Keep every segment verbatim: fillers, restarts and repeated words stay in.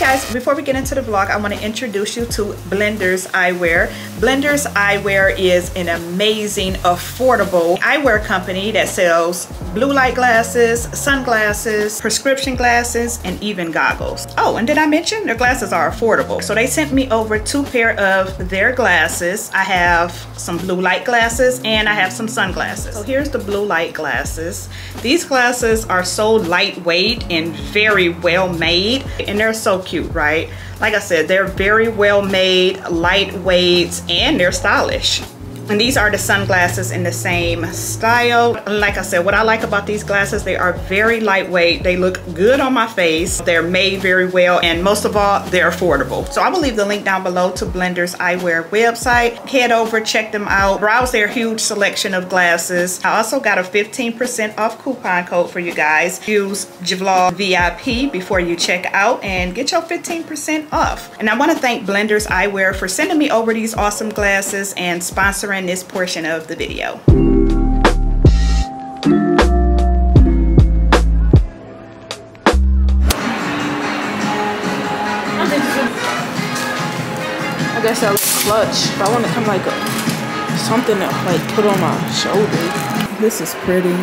guys, before we get into the vlog, I want to introduce you to Blenders Eyewear. Blenders Eyewear is an amazing, affordable eyewear company that sells blue light glasses, sunglasses, prescription glasses, and even goggles. Oh, and did I mention their glasses are affordable? So they sent me over two pair of their glasses. I have some blue light glasses and I have some sunglasses. So here's the blue light glasses. These glasses are so lightweight and very well made, and they're so cute, right? Like I said, they're very well made, lightweight, and they're stylish. And these are the sunglasses in the same style. Like I said, what I like about these glasses, they are very lightweight. They look good on my face. They're made very well. And most of all, they're affordable. So I will leave the link down below to Blenders Eyewear website. Head over, check them out, browse their huge selection of glasses. I also got a fifteen percent off coupon code for you guys. Use J A V L O G V I P before you check out and get your fifteen percent off. And I want to thank Blenders Eyewear for sending me over these awesome glasses and sponsoring this portion of the video. I guess I look clutch, but I want to come like a, something that like put on my shoulder. This is pretty.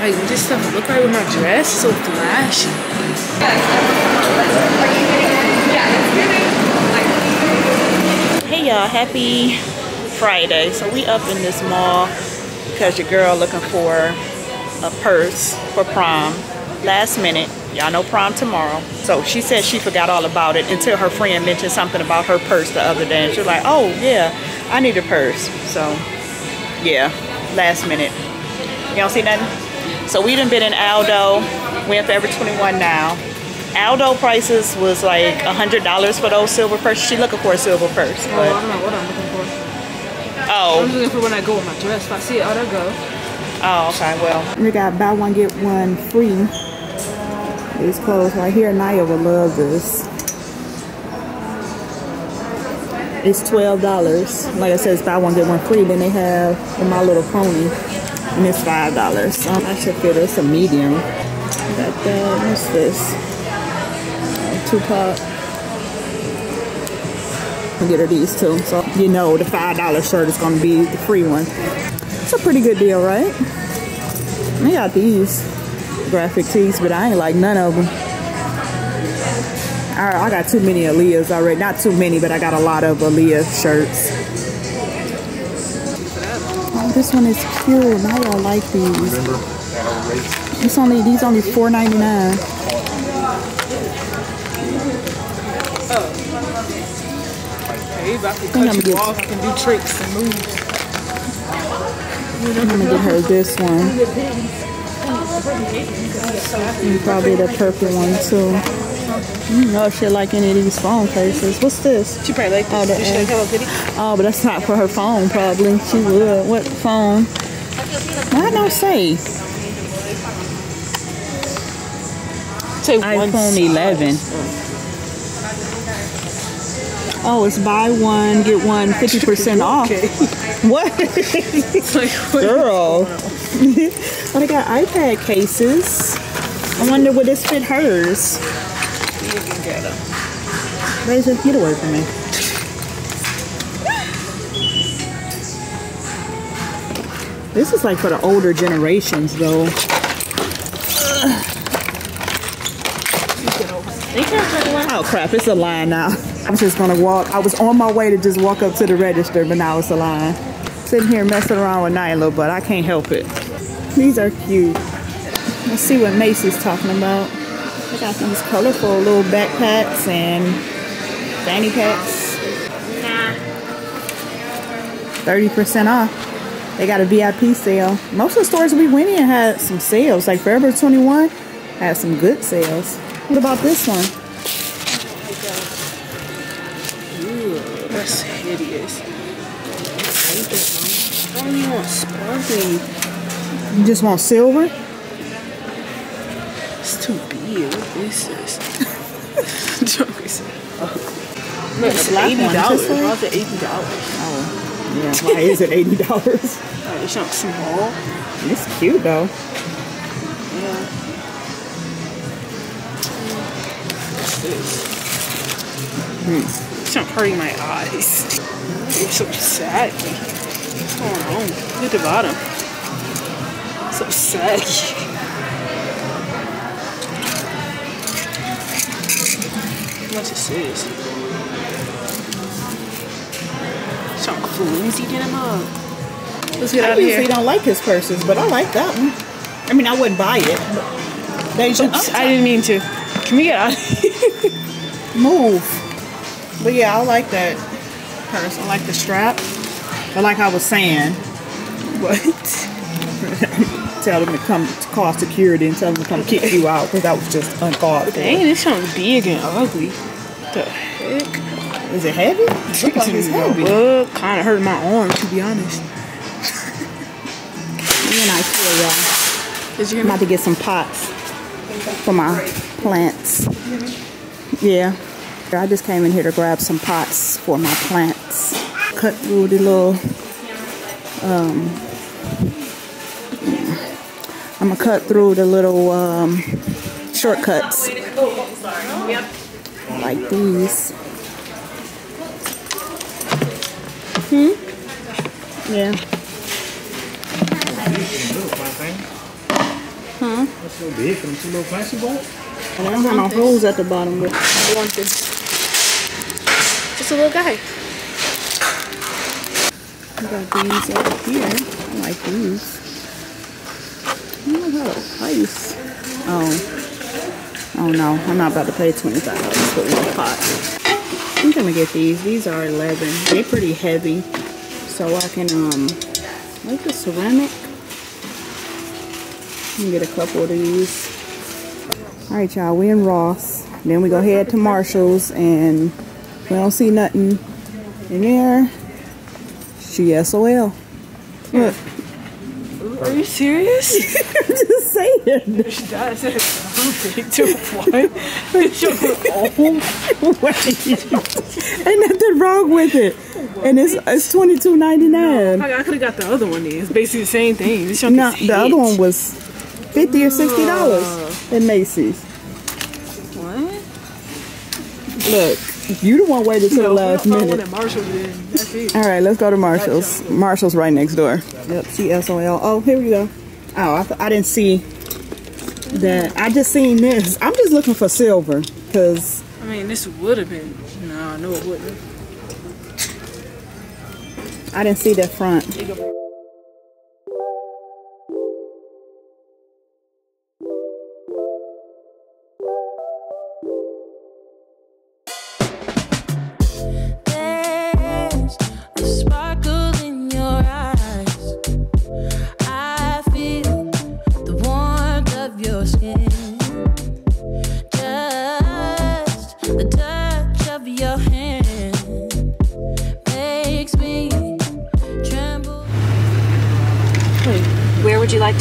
Like, this stuff look right with my dress, so flash. Hey y'all, happy Friday. So we up in this mall because your girl looking for a purse for prom. Last minute. Y'all know prom tomorrow. So she said she forgot all about it until her friend mentioned something about her purse the other day. And she was like, oh yeah, I need a purse. So yeah, last minute. You don't see nothing? So we done been in Aldo, we're in Forever twenty-one now. Aldo prices was like one hundred dollars for those silver purses. She looking for a silver purse. But oh, I don't know what I'm looking for. Oh. I'm looking for when I go with my dress. If I see it, oh, there go. Oh, okay, well. We got buy one, get one free. These clothes right here, Naya would love this. It's twelve dollars. Like I said, it's buy one, get one free. Then they have the My Little Pony. And it's five dollars. Um, I should feel it's a medium. Got that. What's this? Uh, Tupac. I'll get her these two. So, you know, the five dollar shirt is going to be the free one. It's a pretty good deal, right? They got these graphic tees, but I ain't like none of them. I, I got too many Aaliyahs already. Not too many, but I got a lot of Aaliyah shirts. This one is cute. Now I like these. It's only these only four ninety-nine. I think I'm gonna get. I can do tricks and moves. I'm gonna get her this one. And probably the purple one too. I don't know if she like any of these phone cases. What's this? She probably like this. Oh, that she like Hello Kitty? Oh, but that's not for her phone, probably. She would. What phone? Why don't say? Say iPhone eleven. Oh, it's buy one, get one fifty percent off. What? It's like, what girl. Oh, they got iPad cases. I wonder would this fit hers? You can get them. Raise up, get away from me. This is like for the older generations, though. Oh crap, it's a line now. I'm just gonna walk. I was on my way to just walk up to the register, but now it's a line. Sitting here messing around with Nyla, but I can't help it. These are cute. Let's see what Macy's talking about. I got these colorful little backpacks and fanny packs. thirty percent off. They got a V I P sale. Most of the stores we went in had some sales. Like Forever twenty-one had some good sales. What about this one? Ooh, that's hideous. I don't even want sparkling. You just want silver? It's too big. What is this? Oh. Look, it's eighty dollars. How's it eighty dollars? Oh, yeah. Why is it eighty dollars? It's not small. It's cute though. Yeah. What's this? Mm. It's not hurting my eyes. It's so sad. What's going on? Look at the bottom. It's so sad. How much is this? It's so flimsy, get him up. Let's get I out of here. I don't like his purses, but I like that one. I mean, I wouldn't buy it. But they just Oops, I didn't mean to. Can we get out of here? Move. But yeah, I like that purse. I like the strap. But like I was saying, what? Tell them to come to call security and tell them to come kick you out because that was just uncalled for. Dang, this sounds big and ugly. What the heck? Is it heavy? It looks like it's heavy. It kind of hurt my arm, to be honest. You're not sure, y'all. I'm about to get some pots for my plants. Yeah. I just came in here to grab some pots for my plants. Cut through the little... Um, I'm gonna cut through the little um, shortcuts like these. Hmm? Yeah. Huh? That's so big for two little plants you bought? I don't have no holes at the bottom, but I want this. It's a little guy. We got these over here. I like these. Price. Oh, oh no, I'm not about to pay twenty-five dollars for one pot. I'm gonna get these. These are eleven. They're pretty heavy, so I can um like the ceramic. I'm gonna get a couple of these. All right, y'all. We in Ross. Then we go head to Marshall's, and we don't see nothing in there. She S O L. Look. Are you serious? I'm just saying. That's a perfect to one. It's your own way. Ain't nothing wrong with it. What? And it's it's twenty two ninety nine. No, I, I could have got the other one. Then. It's basically the same thing. This no, the other one was fifty or sixty dollars uh. at Macy's. What? Look. You the one waited till no, the last minute. That's it. All right, let's go to Marshall's. Marshall's right next door. Yep, C S O L. Oh, here we go. Oh, I, th I didn't see that. I just seen this. I'm just looking for silver because. I mean, this would have been. No, no, it wouldn't. I didn't see that front.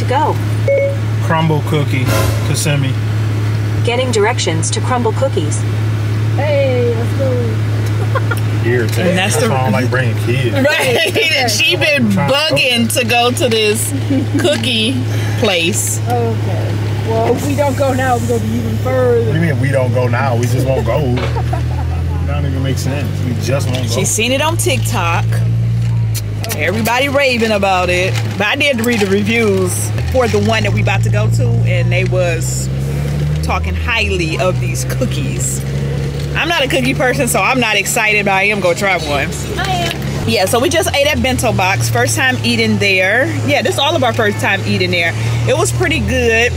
Go. Crumbl Cookie, Kissimmee. Getting directions to Crumbl Cookies. Hey, let's go. Irritating. And that's, that's the wrong like bringing kids. Right, and she been bugging to go to this cookie place. Okay. Well, if we don't go now, we go to even further. What do you mean we don't go now? We just won't go. That don't even make sense. We just won't go. She's seen it on TikTok. Everybody raving about it, but I did read the reviews for the one that we about to go to, and they was talking highly of these cookies. I'm not a cookie person, so I'm not excited, but I am gonna try one. I am. Yeah, so we just ate at Bento Box, first time eating there. Yeah, this is all of our first time eating there. It was pretty good.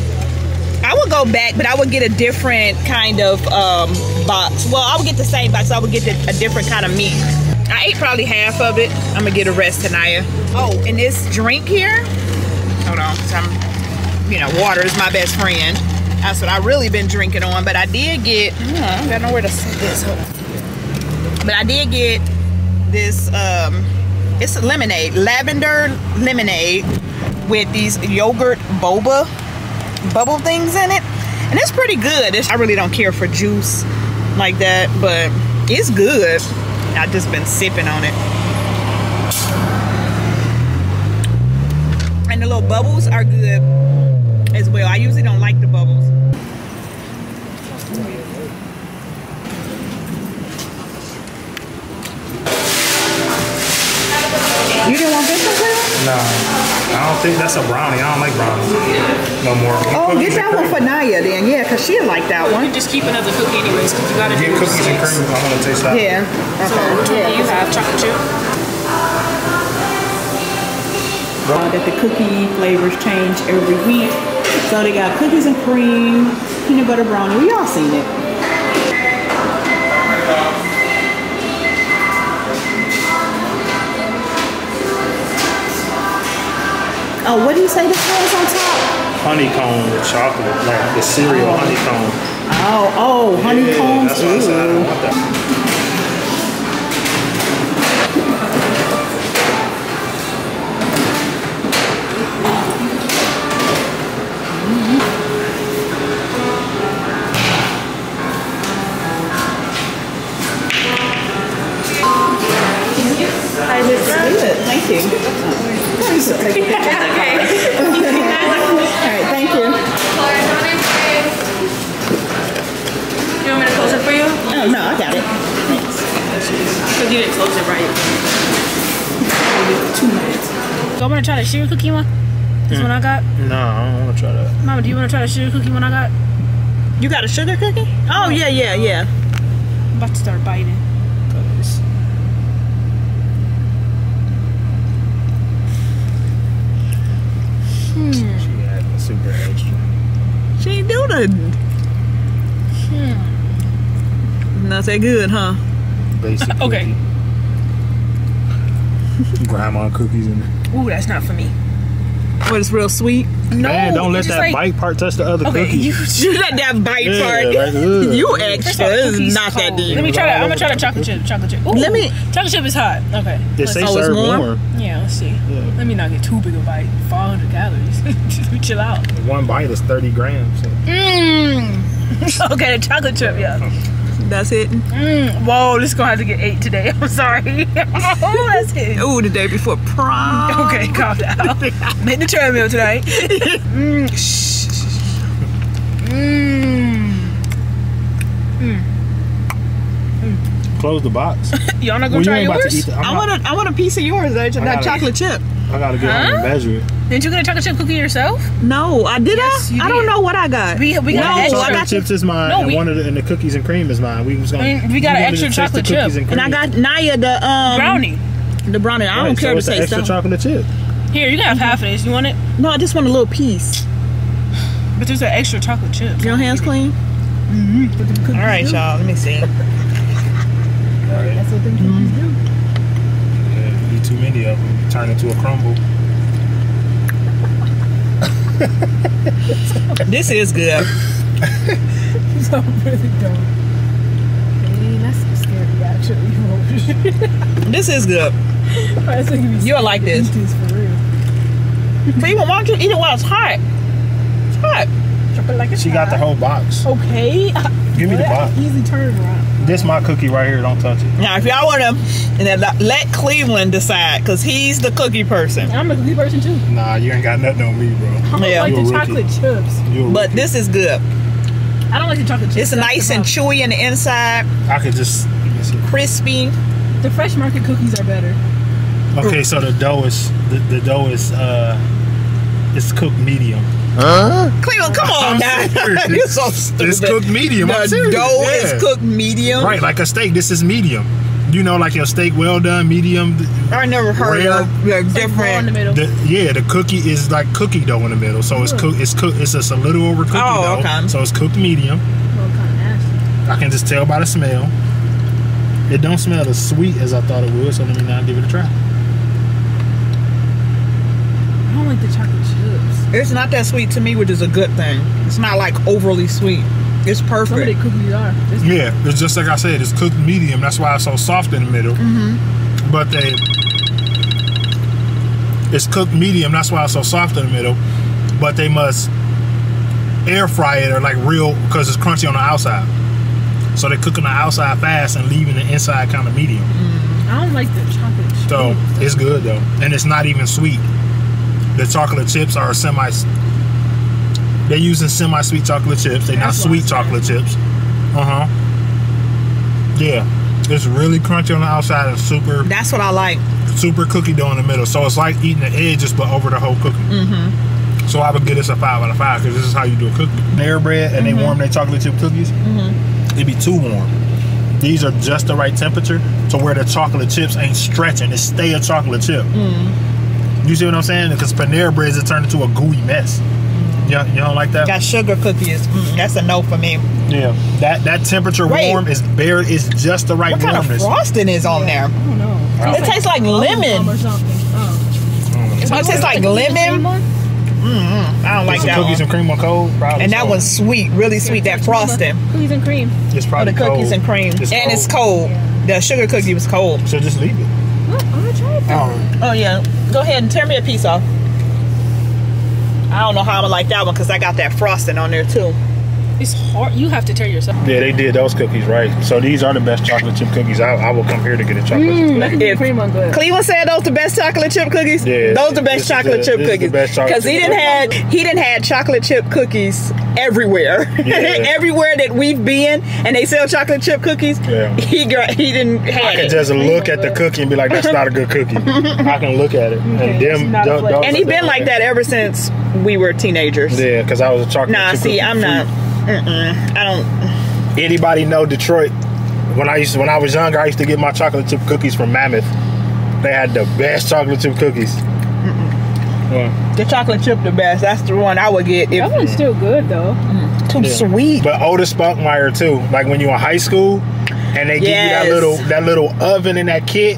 I would go back, but I would get a different kind of um, box. Well, I would get the same box, so I would get a different kind of meat. I ate probably half of it. I'm gonna get a rest tonight. Oh, and this drink here. Hold on, some, you know, water is my best friend. That's what I really been drinking on. But I did get. I don't got nowhere to sit this. Hold on. But I did get this. Um, it's a lemonade, lavender lemonade with these yogurt boba bubble things in it, and it's pretty good. It's, I really don't care for juice like that, but it's good. I've just been sipping on it. And and the little bubbles are good as well. I usually don't like the bubbles. You didn't want this one? No. I don't think that's a brownie. I don't like brownies no more. Oh, get that one for Naya then. Yeah, because she'll like that one. You just keep another cookie anyways because you got to do cookies and cream. I want to taste that. Yeah. Okay. So which one do you have? Chocolate chip? Uh, that the cookie flavors change every week. So they got cookies and cream, peanut butter brownie. We all seen it. Oh, what do you say this was on top? Honeycomb chocolate, like the cereal oh. honeycomb. Oh, oh, honeycombs. Yeah, that's what I said. I don't want that. Mm-hmm. I just did it. Thank you. It's okay. Oh, no, I got it. Thanks. Because you didn't close it right. Two minutes. So I'm going to try the sugar cookie one? This mm. one I got? No, I don't want to try that. Mama, do you want to try the sugar cookie one I got? You got a sugar cookie? Oh, yeah, yeah, yeah. I'm about to start biting. Hmm. She had a super extra. She ain't doing nothing. Hmm. Not that good, huh? Basic cookie. Okay. Grandma cookies in there. Ooh, that's not for me. What, it's real sweet? No. Man, don't let that like... bite part touch the other okay, cookie. You should let that bite yeah, part. Like, you extra. This is not cold. That deep. Let me try that. I'm going to try the chocolate chip. Chocolate chip. Ooh, let me. Chocolate chip is hot. Okay. They say oh, serve warm? warm. Yeah, let's see. Yeah. Let me not get too big a bite. five hundred calories. We chill out. One bite is thirty grams. Mmm. So. Okay, the chocolate chip, yeah. That's it. Mm, whoa, this is gonna have to get eight today. I'm sorry. Oh, that's it. Ooh, the day before prom. Okay, calm down. Make the treadmill tonight. Mmm. Mmm. Mmm. Mm. Close the box. Y'all not gonna well, try you yours? To the, I want a, I want a piece of yours. That gotta, chocolate chip. I gotta get huh? home and measure it. Did you get a chocolate chip cookie yourself? No, I did. Yes, I? I don't did. know what I got. We, we got no, an extra. I got chips is mine, no, we, and one of the, and the cookies and cream is mine. We was gonna. I mean, we got we an extra chocolate chip, and, and I got Naya the um, brownie. The brownie. I right, don't so care to say extra stuff. Chocolate chip. Here, you got half of this. You want it? No, I just want a little piece. But there's an extra chocolate chip. Your hands clean. Mm-hmm. All right, y'all. Let me see. All right. That's what them cookies do. Yeah, you eat too many of them, you turn into a crumble. This is good. So really dope. Hey, that's some scary actually. This is good. Right, so you'll like this. this for real. But even why don't you eat it while it's hot? It's hot. It like it's she hot. Got the whole box. Okay. Give me what? The box. Easy turn around. This my cookie right here. Don't touch it. Now, if y'all want to, and let Cleveland decide, cause he's the cookie person. I'm a cookie person too. Nah, you ain't got nothing on me, bro. I don't yeah. like the chocolate chips. But this is good. I don't like the chocolate chips. It's nice and chewy on the inside. I could just crispy. The fresh market cookies are better. Okay, so the dough is the, the dough is uh, it's cooked medium. Huh? Cleveland, come on now. You're so stupid. It's cooked medium. The dough yeah. is cooked medium. Right, like a steak. This is medium. You know, like your steak, well done, medium. I never heard rare. Of like, like different. In the the, yeah, the cookie is like cookie dough in the middle, so it's cooked. It's cooked. It's just a little over cookie oh, dough, okay. So it's cooked medium. Well, kind of I can just tell by the smell. It don't smell as sweet as I thought it would, so let me now give it a try. I don't like the chocolate chips. It's not that sweet to me, which is a good thing. It's not like overly sweet. It's perfect. Some of the cookies are. It's yeah, it's just like I said. It's cooked medium. That's why it's so soft in the middle. Mm-hmm. But they, it's cooked medium. That's why it's so soft in the middle. But they must air fry it or like real because it's crunchy on the outside. So they're cooking the outside fast and leaving the inside kind of medium. Mm. I don't like the chocolate chips. So it's good though, and it's not even sweet. The chocolate chips are semi, they're using semi-sweet chocolate chips. They're not sweet chocolate chips. Uh-huh. Yeah. It's really crunchy on the outside and super. That's what I like. Super cookie dough in the middle. So it's like eating the edges but over the whole cookie. Mm-hmm. So I would give this a five out of five because this is how you do a cookie. Panera Bread and mm-hmm. they warm their chocolate chip cookies. Mm-hmm. It'd be too warm. These are just the right temperature to where the chocolate chips ain't stretching. It stay a chocolate chip. Mm-hmm. You see what I'm saying? Because Panera Bread is turned into a gooey mess. Yeah, you don't like that? Got sugar cookies. Mm, that's a no for me. Yeah, that that temperature Wait. warm is bare. It's just the right what warmness. What kind of frosting is on yeah. there? I don't know. It like tastes like lemon. Or something. Oh. It, it tastes like, like lemon. Mm-hmm. I don't like that. Cookies one. and cream on cold. Probably and that one's sweet, really sweet. That frosting. Cookies and cream. It's probably oh, the cookies cold. and cream. It's and cold. it's cold. Yeah. The sugar cookie was cold. So just leave it. Well, I'm gonna try it. Um, oh yeah. Go ahead and tear me a piece off. I don't know how I'm gonna like that one because I got that frosting on there too. It's hard. You have to tear yourself. Yeah, they did those cookies right. So these are the best chocolate chip cookies. I, I will come here to get a chocolate mm, chip cookie. If Cleveland said those the best chocolate chip cookies. Yeah, those the best chocolate the, chip cookies. Because he didn't had he didn't had chocolate chip cookies everywhere. Yeah. Everywhere that we've been, and they sell chocolate chip cookies. Yeah. He got he didn't. Have I could it. just look at the cookie and be like, that's not a good cookie. I can look at it. Yeah, and them, and he been like that ever since we were teenagers. Yeah, because I was a chocolate. Nah, chip see, cookie I'm food. not. Mm-mm, I don't. Anybody know Detroit? When I used to, when I was younger, I used to get my chocolate chip cookies from Mammoth. They had the best chocolate chip cookies. Mm-mm. The chocolate chip the best. That's the one I would get. If, that one's still good though. Mm, too yeah. sweet. But Otis Spunkmeyer too. Like when you were in high school, and they yes. give you that little that little oven in that kit.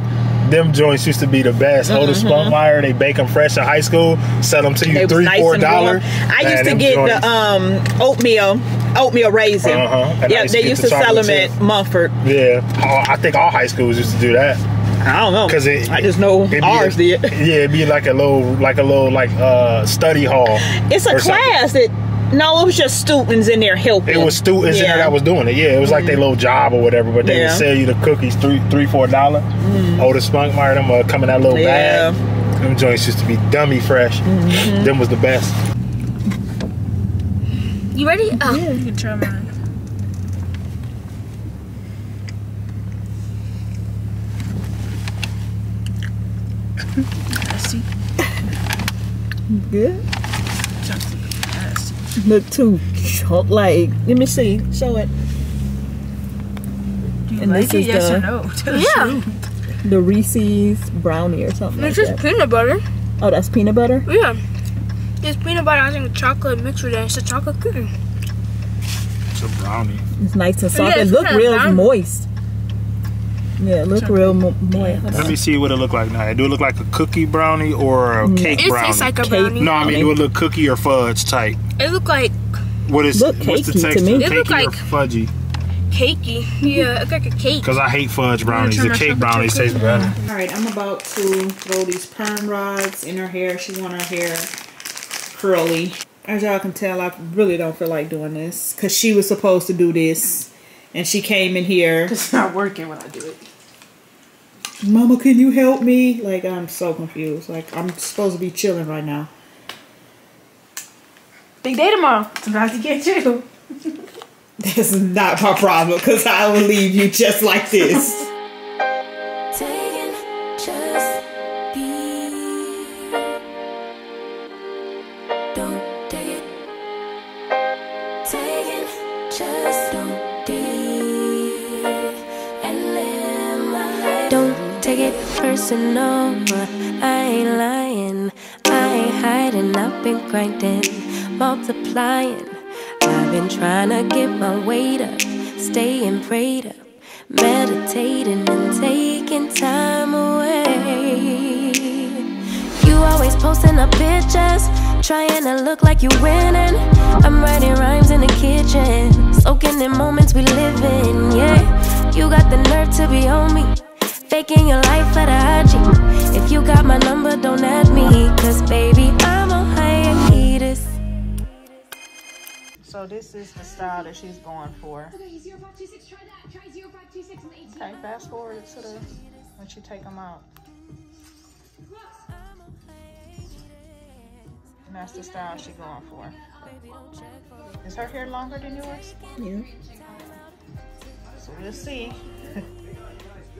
Them joints used to be the best. Mm-hmm. Otis Spunkmeyer, they bake them fresh in high school, sell them to you they three, nice four dollars. I Man, used to get joints. the um, oatmeal, oatmeal raisin. Uh-huh. Yeah, they used to, to sell them chip. at Mumford. Yeah, oh, I think all high schools used to do that. I don't know. Cause it, I just know ours did. Yeah, it'd be like a little, like a little, like uh, study hall. It's a class that. No, it was just students in there helping. It was students yeah. in there that was doing it. Yeah, it was like mm. their little job or whatever. But they yeah. would sell you the cookies three, three, four dollar. Mm. Otis Spunkmeyer, them uh, come in that little yeah. bag. Them joints used to be dummy fresh. Mm-hmm. Them was the best. You ready? Oh, yeah, you can try mine. Nasty. Good. Look too chocolate. Like, let me see. Show it. Do you and like this it? Is yes the, or no? Tell yeah. The, the Reese's brownie or something. It's like just that. peanut butter. Oh, that's peanut butter. Yeah, it's peanut butter. I think with chocolate mixed with it. It's a chocolate cookie. It's a brownie. It's nice and soft. Yeah, it look real brownie. moist. Yeah, it look real mo moist. Let me see what it look like now. Do it look like a cookie brownie or a cake it brownie? It tastes like a brownie. No, I mean, do it look cookie or fudge type? It look like... What is look what's the texture? To me. It cakey look like or fudgy? Cakey. Yeah, it's like a cake. Because I hate fudge brownies. The cake brownies taste better. Alright, I'm about to throw these perm rods in her hair. She want her hair curly. As y'all can tell, I really don't feel like doing this. Because she was supposed to do this. And she came in here. It's not working when I do it. Mama, can you help me? Like, I'm so confused. Like, I'm supposed to be chilling right now. Big day tomorrow. Tonight to get you. This is not my problem because I will leave you just like this. No, I ain't lying, I ain't hiding, I've been grinding, multiplying. I've been trying to get my weight up, staying prayed up, meditating and taking time away. You always posting up pictures, trying to look like you're winning. I'm writing rhymes in the kitchen, soaking in moments we live in, yeah. You got the nerve to be on me, faking your life for the I G. If you got my number, don't add me, cause baby, I'm on hiatus. So this is the style that she's going for. Okay, zero five two six, try that. Try zero five two six and eighteen. Okay, fast forward to the, when she take them out. And that's the style she's going for. Is her hair longer than yours? Yeah. So we'll see.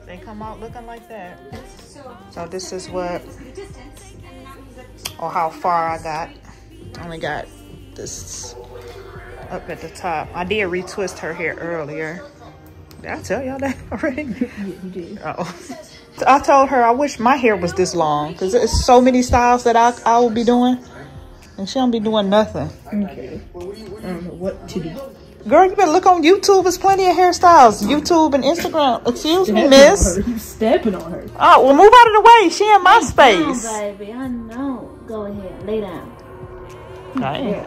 They come out looking like that. So this is what, or how far I got. I only got this up at the top. I did retwist her hair earlier. Did I tell y'all that already? You did. Uh-oh. I told her I wish my hair was this long because there's so many styles that I, I will be doing. And she don't be doing nothing. Okay. I don't know what to do. Girl, you better look on YouTube. There's plenty of hairstyles. YouTube and Instagram. Excuse me, miss. You stepping on her. Oh, well, move out of the way. She in my space. Down, baby. I know. Go ahead. Lay down. Nice.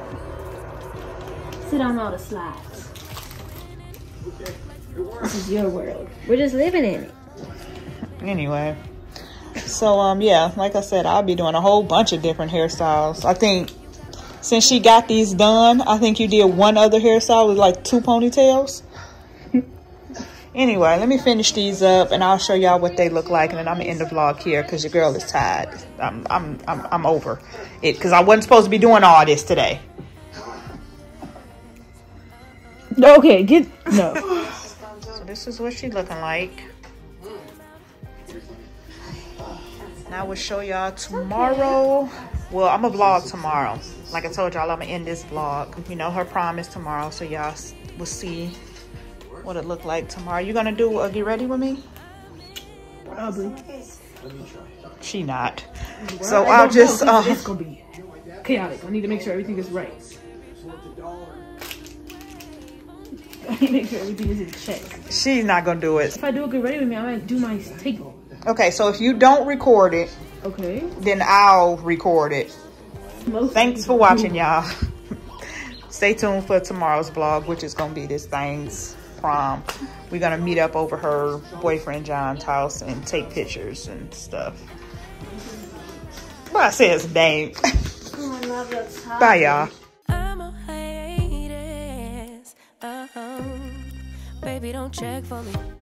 Sit on all the slides. This is your world. We're just living in it. Anyway. So, um, yeah, like I said, I'll be doing a whole bunch of different hairstyles. I think since she got these done, I think you did one other hairstyle with like two ponytails. Anyway, let me finish these up and I'll show y'all what they look like. And then I'm gonna end the vlog here because your girl is tired. I'm, I'm, I'm, I'm over it because I wasn't supposed to be doing all this today. Okay, get, no. So this is what she's looking like. And I will show y'all tomorrow. Well, I'm going to vlog tomorrow. Like I told y'all, I'm going to end this vlog. You know, her prom is tomorrow. So y'all will see what it looked like tomorrow. You going to do a get ready with me? Probably. She not. Well, so I I'll just... Uh, it's going to be chaotic. I need to make sure everything is right. I need to make sure everything is in check. She's not going to do it. If I do a get ready with me, I'm going to do my take. Okay, so if you don't record it, okay, then I'll record it. Most Thanks for watching, y'all. Stay tuned for tomorrow's vlog, which is going to be this thing's prom. We're going to meet up over her boyfriend, John's house, and take pictures and stuff. Well, I said his name. Bye, y'all. I'm a hiatus. Uh-huh. Baby, don't check for me.